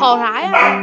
Khổ rãi á.